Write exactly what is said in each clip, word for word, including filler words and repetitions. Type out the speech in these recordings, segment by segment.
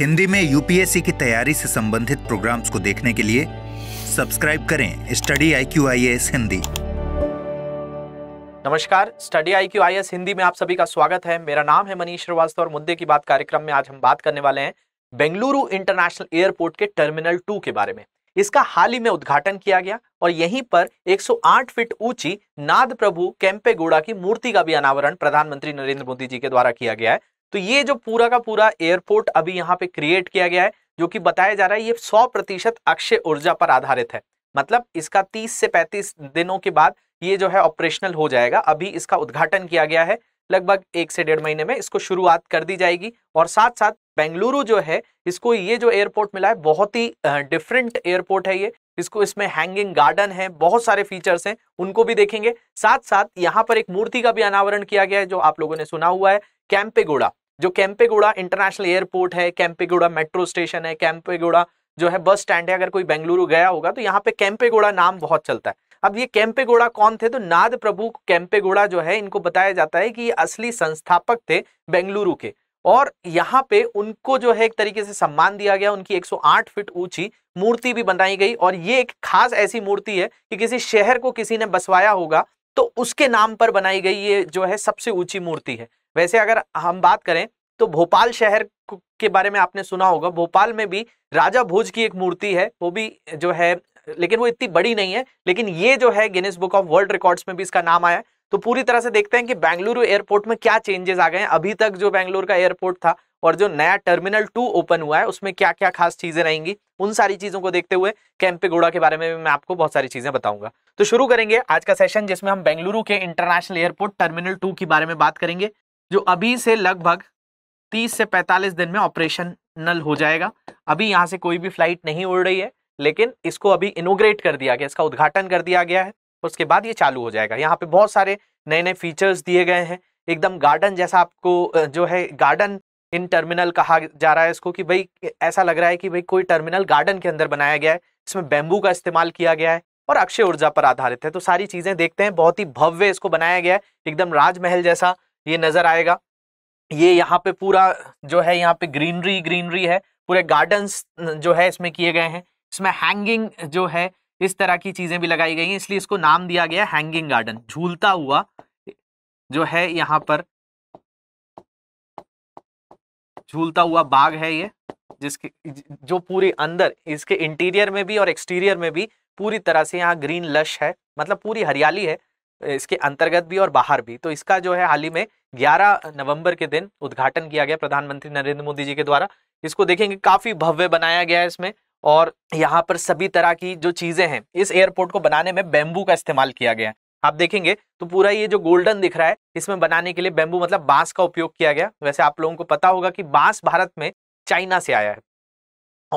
हिंदी में यूपीएससी की तैयारी से संबंधित प्रोग्राम्स को देखने के लिए सब्सक्राइब करें study I Q I S Hindi. नमस्कार, study I Q I S Hindi में आप सभी का स्वागत है। मेरा नाम है मनीष श्रीवास्तव और मुद्दे की बात कार्यक्रम में आज हम बात करने वाले हैं बेंगलुरु इंटरनेशनल एयरपोर्ट के टर्मिनल टू के बारे में। इसका हाल ही में उद्घाटन किया गया और यहीं पर एक सौ आठ फीट ऊंची नाद प्रभु केम्पेगौड़ा की मूर्ति का भी अनावरण प्रधानमंत्री नरेंद्र मोदी जी के द्वारा किया गया है। तो ये जो पूरा का पूरा एयरपोर्ट अभी यहाँ पे क्रिएट किया गया है, जो कि बताया जा रहा है ये सौ प्रतिशत अक्षय ऊर्जा पर आधारित है। मतलब इसका तीस से पैंतीस दिनों के बाद ये जो है ऑपरेशनल हो जाएगा। अभी इसका उद्घाटन किया गया है, लगभग एक से डेढ़ महीने में इसको शुरुआत कर दी जाएगी। और साथ साथ बेंगलुरु जो है, इसको ये जो एयरपोर्ट मिला है बहुत ही डिफरेंट एयरपोर्ट है ये। इसको इसमें हैंगिंग गार्डन है, बहुत सारे फीचर्स हैं, उनको भी देखेंगे। साथ साथ यहाँ पर एक मूर्ति का भी अनावरण किया गया है, जो आप लोगों ने सुना हुआ है, केम्पेगौड़ा। जो केम्पेगौड़ा इंटरनेशनल एयरपोर्ट है, केम्पेगौड़ा मेट्रो स्टेशन है, केम्पेगौड़ा जो है बस स्टैंड है। अगर कोई बेंगलुरु गया होगा तो यहाँ पे केम्पेगौड़ा नाम बहुत चलता है। अब ये केम्पेगौड़ा कौन थे? तो नाद प्रभु केम्पेगौड़ा जो है, इनको बताया जाता है कि ये असली संस्थापक थे बेंगलुरु के। और यहाँ पे उनको जो है एक तरीके से सम्मान दिया गया। उनकी एक सौ आठ फीट ऊंची मूर्ति भी बनाई गई और ये एक खास ऐसी मूर्ति है कि किसी शहर को किसी ने बसवाया होगा तो उसके नाम पर बनाई गई ये जो है सबसे ऊंची मूर्ति है। वैसे अगर हम बात करें तो भोपाल शहर के बारे में आपने सुना होगा, भोपाल में भी राजा भोज की एक मूर्ति है, वो भी जो है, लेकिन वो इतनी बड़ी नहीं है, लेकिन ये जो है Guinness book of world records में भी इसका नाम आया। तो पूरी तरह से देखते हैं कि बेंगलुरु एयरपोर्ट में क्या चेंजेस आ गए हैं। अभी तक जो बेंगलुरु का एयरपोर्ट था और जो नया टर्मिनल टू ओपन हुआ है उसमें क्या क्या खास चीजें रहेंगी, उन सारी चीजों को देखते हुए केम्पेगौड़ा के बारे में भी मैं आपको बहुत सारी चीजें बताऊंगा। तो शुरू करेंगे आज का सेशन, जिसमें हम बेंगलुरु के इंटरनेशनल एयरपोर्ट टर्मिनल टू के बारे में बात करेंगे, जो अभी से लगभग तीस से पैंतालीस दिन में ऑपरेशनल हो जाएगा। अभी यहाँ से कोई भी फ्लाइट नहीं उड़ रही है, लेकिन इसको अभी इनोग्रेट कर दिया गया, इसका उद्घाटन कर दिया गया है। उसके बाद ये चालू हो जाएगा। यहाँ पे बहुत सारे नए नए फीचर्स दिए गए हैं, एकदम गार्डन जैसा। आपको जो है गार्डन इन टर्मिनल कहा जा रहा है इसको, कि भाई ऐसा लग रहा है कि भाई कोई टर्मिनल गार्डन के अंदर बनाया गया है। इसमें बैम्बू का इस्तेमाल किया गया है और अक्षय ऊर्जा पर आधारित है। तो सारी चीजें देखते हैं, बहुत ही भव्य इसको बनाया गया है, एकदम राजमहल जैसा ये नजर आएगा। ये यहाँ पे पूरा जो है, यहाँ पे ग्रीनरी ग्रीनरी है, पूरे गार्डन्स जो है इसमें किए गए हैं। इसमें हैंगिंग जो है इस तरह की चीजें भी लगाई गई हैं, इसलिए इसको नाम दिया गया हैंगिंग गार्डन, झूलता हुआ जो है। यहाँ पर झूलता हुआ बाग है ये, जिसके जो पूरे अंदर इसके इंटीरियर में भी और एक्सटीरियर में भी पूरी तरह से यहाँ ग्रीन लश है, मतलब पूरी हरियाली है इसके अंतर्गत भी और बाहर भी। तो इसका जो है हाल ही में ग्यारह नवंबर के दिन उद्घाटन किया गया प्रधानमंत्री नरेंद्र मोदी जी के द्वारा। इसको देखेंगे, काफी भव्य बनाया गया है इसमें। और यहाँ पर सभी तरह की जो चीजें हैं, इस एयरपोर्ट को बनाने में बैम्बू का इस्तेमाल किया गया है। आप देखेंगे तो पूरा ये जो गोल्डन दिख रहा है, इसमें बनाने के लिए बैम्बू मतलब बांस का उपयोग किया गया। वैसे आप लोगों को पता होगा कि बांस भारत में चाइना से आया है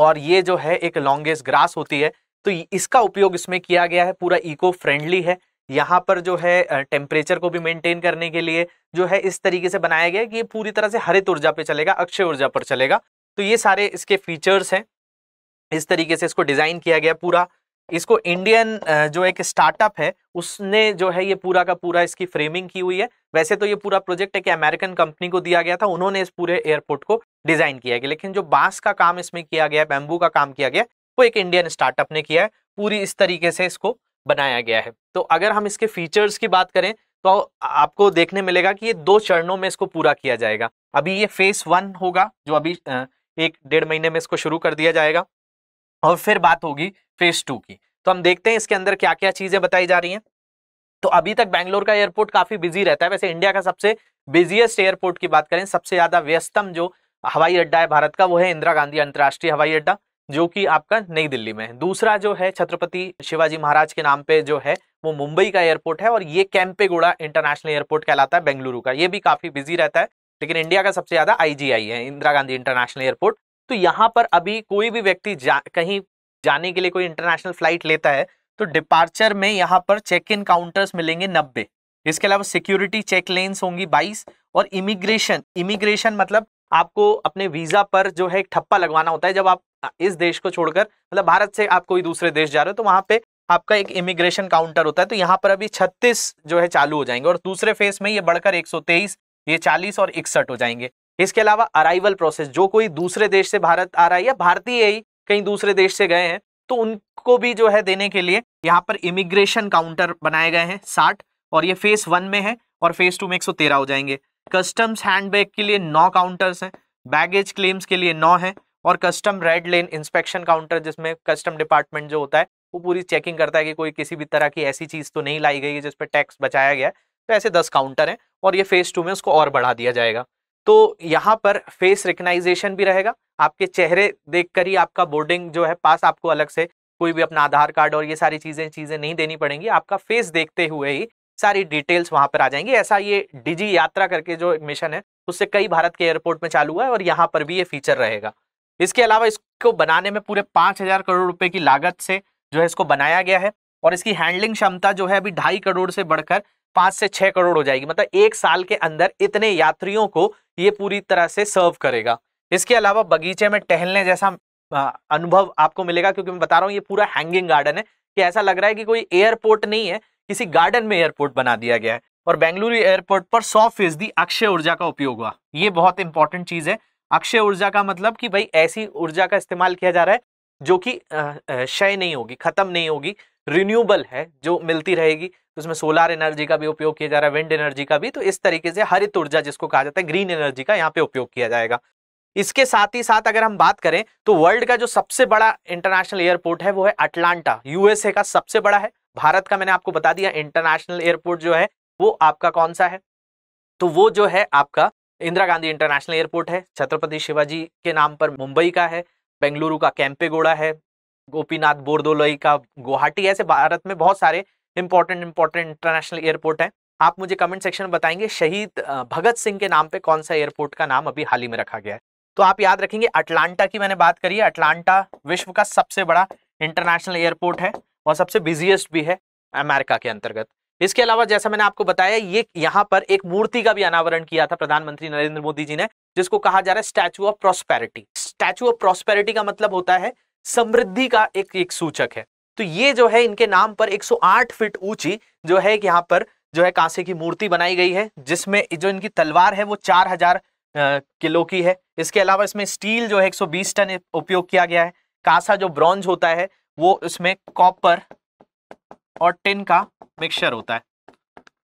और ये जो है एक लॉन्गेस्ट ग्रास होती है, तो इसका उपयोग इसमें किया गया है। पूरा इको फ्रेंडली है। यहाँ पर जो है टेम्परेचर को भी मेंटेन करने के लिए जो है इस तरीके से बनाया गया कि ये पूरी तरह से हरित ऊर्जा पे चलेगा, अक्षय ऊर्जा पर चलेगा। तो ये सारे इसके फीचर्स हैं, इस तरीके से इसको डिजाइन किया गया पूरा। इसको इंडियन जो एक स्टार्टअप है उसने जो है ये पूरा का पूरा इसकी फ्रेमिंग की हुई है। वैसे तो ये पूरा प्रोजेक्ट एक अमेरिकन कंपनी को दिया गया था, उन्होंने इस पूरे एयरपोर्ट को डिजाइन किया गया, लेकिन जो बांस का काम इसमें किया गया, बैम्बू का काम किया गया, वो एक इंडियन स्टार्टअप ने किया है। पूरी इस तरीके से इसको बनाया गया है। तो अगर हम इसके फीचर्स की बात करें तो आपको देखने मिलेगा कि ये दो चरणों में इसको पूरा किया जाएगा। अभी ये फेज वन होगा, जो अभी एक डेढ़ महीने में इसको शुरू कर दिया जाएगा, और फिर बात होगी फेज टू की। तो हम देखते हैं इसके अंदर क्या क्या चीजें बताई जा रही हैं। तो अभी तक बेंगलोर का एयरपोर्ट काफी बिजी रहता है। वैसे इंडिया का सबसे बिजीएस्ट एयरपोर्ट की बात करें, सबसे ज्यादा व्यस्तम जो हवाई अड्डा है भारत का, वो है इंदिरा गांधी अंतर्राष्ट्रीय हवाई अड्डा, जो कि आपका नई दिल्ली में है। दूसरा जो है छत्रपति शिवाजी महाराज के नाम पे जो है वो मुंबई का एयरपोर्ट है, और ये केम्पेगौड़ा इंटरनेशनल एयरपोर्ट कहलाता है बेंगलुरु का। ये भी काफी बिजी रहता है, लेकिन इंडिया का सबसे ज्यादा आईजीआई है, इंदिरा गांधी इंटरनेशनल एयरपोर्ट। तो यहाँ पर अभी कोई भी व्यक्ति जा, कहीं जाने के लिए कोई इंटरनेशनल फ्लाइट लेता है तो डिपार्चर में यहाँ पर चेक इन काउंटर्स मिलेंगे नब्बे। इसके अलावा सिक्योरिटी चेक लेन्स होंगी बाईस, और इमिग्रेशन इमिग्रेशन मतलब आपको अपने वीजा पर जो है एक ठप्पा लगवाना होता है। जब आप इस देश को छोड़कर, मतलब भारत से आप कोई दूसरे देश जा रहे हो, तो वहां पे आपका एक इमिग्रेशन काउंटर होता है। तो यहाँ पर अभी छत्तीस जो है चालू हो जाएंगे, और दूसरे फेज में ये बढ़कर एक सौ तेईस, ये चालीस और इकसठ हो जाएंगे। इसके अलावा अराइवल प्रोसेस, जो कोई दूसरे देश से भारत आ रहा है या भारतीय ही कहीं दूसरे देश से गए हैं तो उनको भी जो है देने के लिए यहाँ पर इमिग्रेशन काउंटर बनाए गए हैं साठ, और ये फेस वन में है और फेस टू में एक सौ तेरह हो जाएंगे। कस्टम्स हैंडबैग के लिए नौ काउंटर्स हैं, बैगेज क्लेम्स के लिए नौ हैं, और custom red lane inspection counter जिसमें कस्टम डिपार्टमेंट जो होता है वो पूरी चेकिंग करता है कि कोई किसी भी तरह की ऐसी चीज़ तो नहीं लाई गई है जिस पर टैक्स बचाया गया है। तो ऐसे दस काउंटर हैं और ये फेस टू में उसको और बढ़ा दिया जाएगा। तो यहाँ पर फेस रिकग्नाइजेशन भी रहेगा, आपके चेहरे देखकर ही आपका बोर्डिंग जो है पास, आपको अलग से कोई भी अपना आधार कार्ड और ये सारी चीज़ें चीज़ें नहीं देनी पड़ेंगी, आपका फेस देखते हुए ही सारी डिटेल्स वहाँ पर आ जाएंगी। ऐसा ये डिजी यात्रा करके जो मिशन है उससे कई भारत के एयरपोर्ट में चालू हुआ है और यहाँ पर भी ये फीचर रहेगा। इसके अलावा इसको बनाने में पूरे पाँच हज़ार करोड़ रुपए की लागत से जो है इसको बनाया गया है, और इसकी हैंडलिंग क्षमता जो है अभी ढाई करोड़ से बढ़कर पाँच से छः करोड़ हो जाएगी, मतलब एक साल के अंदर इतने यात्रियों को ये पूरी तरह से सर्व करेगा। इसके अलावा बगीचे में टहलने जैसा अनुभव आपको मिलेगा, क्योंकि मैं बता रहा हूँ ये पूरा हैंगिंग गार्डन है कि ऐसा लग रहा है कि कोई एयरपोर्ट नहीं है, किसी गार्डन में एयरपोर्ट बना दिया गया है। और बेंगलुरु एयरपोर्ट पर सौ फीसदी अक्षय ऊर्जा का उपयोग हुआ, ये बहुत इंपॉर्टेंट चीज़ है। अक्षय ऊर्जा का मतलब कि भाई ऐसी ऊर्जा का इस्तेमाल किया जा रहा है जो कि क्षय नहीं होगी, खत्म नहीं होगी, रिन्यूएबल है जो मिलती रहेगी। तो उसमें सोलर एनर्जी का भी उपयोग किया जा रहा है, विंड एनर्जी का भी, तो इस तरीके से हरित ऊर्जा जिसको कहा जाता है ग्रीन एनर्जी का यहाँ पे उपयोग किया जाएगा। इसके साथ ही साथ अगर हम बात करें तो वर्ल्ड का जो सबसे बड़ा इंटरनेशनल एयरपोर्ट है वो है अटलांटा, यूएसए का सबसे बड़ा है। भारत का मैंने आपको बता दिया इंटरनेशनल एयरपोर्ट जो है वो आपका कौन सा है, तो वो जो है आपका इंदिरा गांधी इंटरनेशनल एयरपोर्ट है, छत्रपति शिवाजी के नाम पर मुंबई का है, बेंगलुरु का केम्पेगौड़ा है, गोपीनाथ बोरदोलोई का गुवाहाटी, ऐसे भारत में बहुत सारे इंपॉर्टेंट इंपॉर्टेंट इंटरनेशनल एयरपोर्ट हैं। आप मुझे कमेंट सेक्शन में बताएंगे शहीद भगत सिंह के नाम पे कौन सा एयरपोर्ट का नाम अभी हाल ही में रखा गया है। तो आप याद रखेंगे अटलांटा की मैंने बात करी है, अटलांटा विश्व का सबसे बड़ा इंटरनेशनल एयरपोर्ट है और सबसे बिजिएस्ट भी है अमेरिका के अंतर्गत। इसके अलावा जैसा मैंने आपको बताया ये यहाँ पर एक मूर्ति का भी अनावरण किया था प्रधानमंत्री नरेंद्र मोदी जी ने, जिसको कहा जा रहा है statue of prosperity. Statue of prosperity का मतलब होता है समृद्धि का एक एक सूचक है। तो ये जो है इनके नाम पर एक सौ आठ फीट ऊंची जो है कि यहाँ पर जो है कांसे की मूर्ति बनाई गई है, जिसमें जो इनकी तलवार है वो चार हज़ार किलो की है। इसके अलावा इसमें स्टील जो है एक सौ बीस टन उपयोग किया गया है, कांसा जो ब्रॉन्ज होता है वो इसमें कॉपर और टिन का मिक्सचर होता है,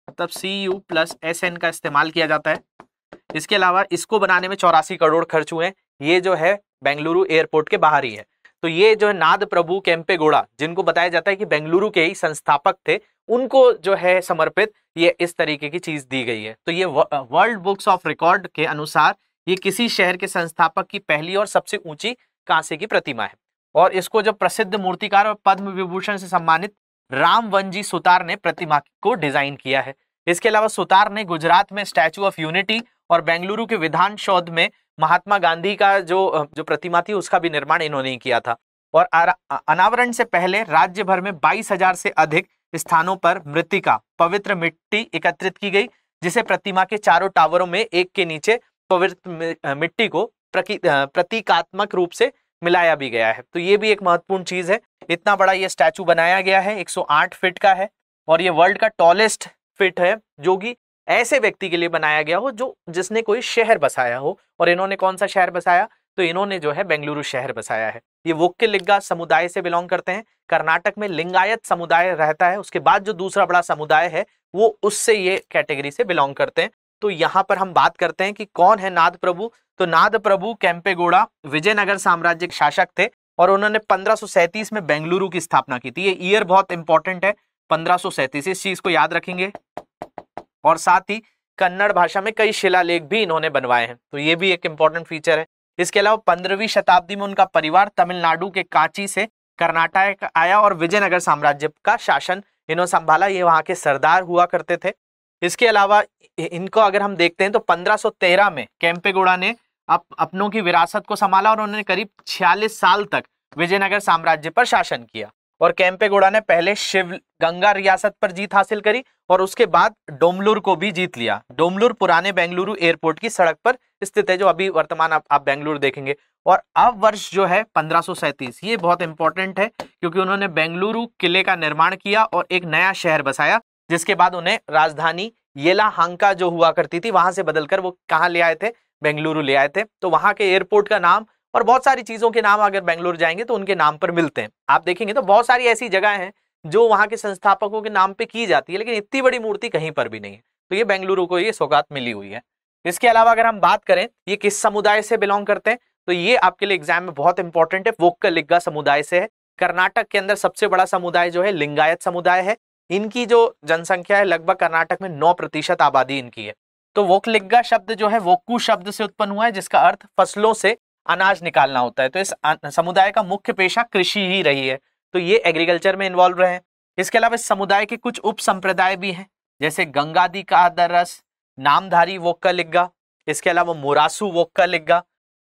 मतलब C U plus S N का इस्तेमाल किया जाता है। इसके अलावा इसको बनाने में चौरासी करोड़ खर्च हुए हैं, ये जो है बेंगलुरु एयरपोर्ट के बाहर ही है। तो ये जो है नाद प्रभु केम्पेगौड़ा, जिनको बताया जाता है कि बेंगलुरु के ही संस्थापक थे, उनको जो है समर्पित ये इस तरीके की चीज दी गई है। तो ये वर्ल्ड बुक्स ऑफ रिकॉर्ड के अनुसार ये किसी शहर के संस्थापक की पहली और सबसे ऊंची कांसे की प्रतिमा है, और इसको जो प्रसिद्ध मूर्तिकार और पद्म विभूषण से सम्मानित राम वनजी सुतार ने प्रतिमा को डिजाइन किया है। इसके अलावा सुतार ने गुजरात में स्टैचू ऑफ यूनिटी और बेंगलुरु के विधान सौध में महात्मा गांधी का जो जो प्रतिमा थी उसका भी निर्माण इन्होंने किया था। और अनावरण से पहले राज्य भर में बाईस हज़ार से अधिक स्थानों पर मृत्तिका पवित्र मिट्टी एकत्रित की गई, जिसे प्रतिमा के चारों टावरों में एक के नीचे पवित्र मिट्टी को प्रतीकात्मक रूप से मिलाया भी गया है। तो ये भी एक महत्वपूर्ण चीज है, इतना बड़ा ये स्टैचू बनाया गया है, एक सौ आठ फीट का है, और ये वर्ल्ड का टॉलेस्ट फिट है, जो कि ऐसे व्यक्ति के लिए बनाया गया हो जो जिसने कोई शहर बसाया हो। और इन्होंने कौन सा शहर बसाया, तो इन्होंने जो है बेंगलुरु शहर बसाया है। ये वोक्केलिगा समुदाय से बिलोंग करते हैं, कर्नाटक में लिंगायत समुदाय रहता है, उसके बाद जो दूसरा बड़ा समुदाय है वो उससे ये कैटेगरी से बिलोंग करते हैं। तो यहाँ पर हम बात करते हैं कि कौन है नाद प्रभु, तो नाद प्रभु केम्पेगौड़ा विजयनगर साम्राज्य के शासक थे और उन्होंने पंद्रह सौ सैंतीस में बेंगलुरु की स्थापना की थी। ये ईयर बहुत इंपॉर्टेंट है पंद्रह सौ सैंतीस, इस चीज को याद रखेंगे। और साथ ही कन्नड़ भाषा में कई शिलालेख भी इन्होंने बनवाए हैं, तो ये भी एक इम्पोर्टेंट फीचर है। इसके अलावा पंद्रहवीं शताब्दी में उनका परिवार तमिलनाडु के कांची से कर्नाटक आया और विजयनगर साम्राज्य का शासन इन्होंने संभाला, ये वहाँ के सरदार हुआ करते थे। इसके अलावा इनको अगर हम देखते हैं तो पंद्रह सौ तेरह में केम्पेगौड़ा ने अप, अपनों की विरासत को संभाला और उन्होंने करीब छियालीस साल तक विजयनगर साम्राज्य पर शासन किया। और केम्पेगौड़ा ने पहले शिव गंगा रियासत पर जीत हासिल करी और उसके बाद डोमलुर को भी जीत लिया। डोमलुर पुराने बेंगलुरु एयरपोर्ट की सड़क पर स्थित है, जो अभी वर्तमान आप, आप बेंगलुरु देखेंगे। और अब वर्ष जो है पंद्रह सौ सैंतीस, ये बहुत इंपॉर्टेंट है क्योंकि उन्होंने बेंगलुरु किले का निर्माण किया और एक नया शहर बसाया, जिसके बाद उन्हें राजधानी येलाहांका जो हुआ करती थी वहां से बदलकर वो कहाँ ले आए थे, बेंगलुरु ले आए थे। तो वहाँ के एयरपोर्ट का नाम और बहुत सारी चीज़ों के नाम अगर बेंगलुरु जाएंगे तो उनके नाम पर मिलते हैं। आप देखेंगे तो बहुत सारी ऐसी जगह हैं जो वहाँ के संस्थापकों के नाम पे की जाती है, लेकिन इतनी बड़ी मूर्ति कहीं पर भी नहीं है। तो ये बेंगलुरु को ये सौगात मिली हुई है। इसके अलावा अगर हम बात करें ये किस समुदाय से बिलोंग करते हैं, तो ये आपके लिए एग्जाम में बहुत इंपॉर्टेंट है। वोक्कलिगा समुदाय से है। कर्नाटक के अंदर सबसे बड़ा समुदाय जो है लिंगायत समुदाय है। इनकी जो जनसंख्या है लगभग कर्नाटक में नौ प्रतिशत आबादी इनकी है। तो वोक्कलिगा शब्द जो है वोक्कू शब्द से उत्पन्न हुआ है, जिसका अर्थ फसलों से अनाज निकालना होता है। तो इस समुदाय का मुख्य पेशा कृषि ही रही है, तो ये एग्रीकल्चर में इन्वॉल्व रहे हैं। इसके अलावा इस समुदाय के कुछ उप संप्रदाय भी हैं, जैसे गंगादी का दरस, नामधारी वोक्कलिगा, इसके अलावा मोरासू वोक्कलिगा,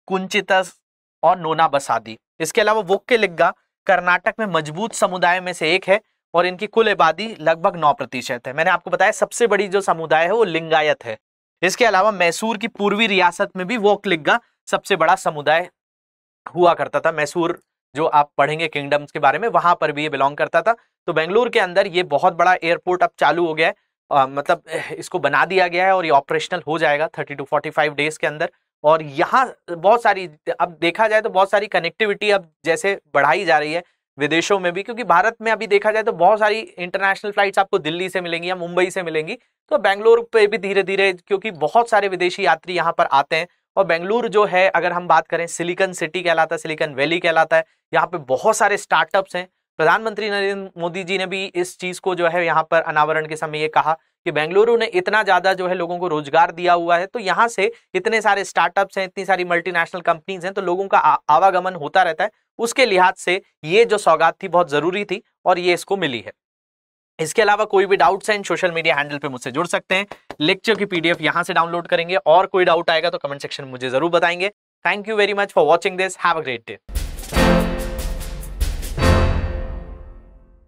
कुंचितस और नोना बसादी। इसके अलावा वोक्कलिगा कर्नाटक में मजबूत समुदाय में से एक है और इनकी कुल आबादी लगभग नौ प्रतिशत है। मैंने आपको बताया सबसे बड़ी जो समुदाय है वो लिंगायत है। इसके अलावा मैसूर की पूर्वी रियासत में भी वोक्कलिगा सबसे बड़ा समुदाय हुआ करता था। मैसूर जो आप पढ़ेंगे किंगडम्स के बारे में, वहां पर भी ये बिलोंग करता था। तो बेंगलुरु के अंदर ये बहुत बड़ा एयरपोर्ट अब चालू हो गया है, आ, मतलब इसको बना दिया गया है और ये ऑपरेशनल हो जाएगा thirty two forty five days के अंदर। और यहाँ बहुत सारी अब देखा जाए तो बहुत सारी कनेक्टिविटी अब जैसे बढ़ाई जा रही है विदेशों में भी, क्योंकि भारत में अभी देखा जाए तो बहुत सारी इंटरनेशनल फ्लाइट्स आपको दिल्ली से मिलेंगी या मुंबई से मिलेंगी, तो बेंगलुरु पे भी धीरे धीरे, क्योंकि बहुत सारे विदेशी यात्री यहाँ पर आते हैं। और बेंगलुरु जो है अगर हम बात करें सिलिकॉन सिटी कहलाता है, सिलिकॉन वैली कहलाता है। यहाँ पे बहुत सारे स्टार्टअप्स हैं। प्रधानमंत्री नरेंद्र मोदी जी ने भी इस चीज़ को जो है यहाँ पर अनावरण के समय ये कहा कि बेंगलुरु ने इतना ज़्यादा जो है लोगों को रोजगार दिया हुआ है, तो यहाँ से इतने सारे स्टार्टअप्स हैं, इतनी सारी मल्टीनेशनल कंपनीज हैं, तो लोगों का आवागमन होता रहता है। उसके लिहाज से ये जो सौगात थी बहुत ज़रूरी थी और ये इसको मिली है। इसके अलावा कोई भी डाउट्स हैं सोशल मीडिया हैंडल पे मुझसे जुड़ सकते हैं। लेक्चर की पीडीएफ यहाँ से डाउनलोड करेंगे और कोई डाउट आएगा तो कमेंट सेक्शन में मुझे जरूर बताएंगे। Thank you very much for watching this. Have a great day.